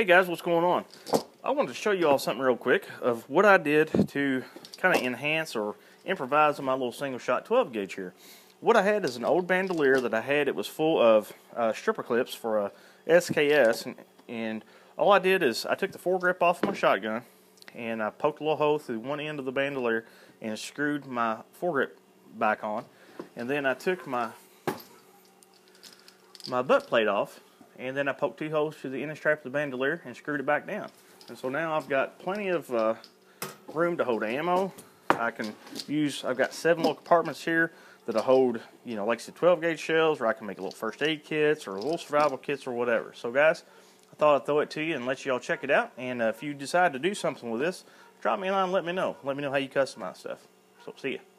Hey guys, what's going on? I wanted to show you all something real quick of what I did to kind of enhance or improvise on my little single shot 12 gauge here. What I had is an old bandolier that I had. It was full of stripper clips for a SKS, and all I did is I took the foregrip off of my shotgun and I poked a little hole through one end of the bandolier and screwed my foregrip back on, and then I took my butt plate off, and then I poked two holes through the inner strap of the bandolier and screwed it back down. And so now I've got plenty of room to hold ammo. I've got 7 little compartments here that I hold, you know, like I said, 12 gauge shells, or I can make little first aid kits or little survival kits or whatever. So guys, I thought I'd throw it to you and let you all check it out. And if you decide to do something with this, drop me a line and let me know. Let me know how you customize stuff. So see ya.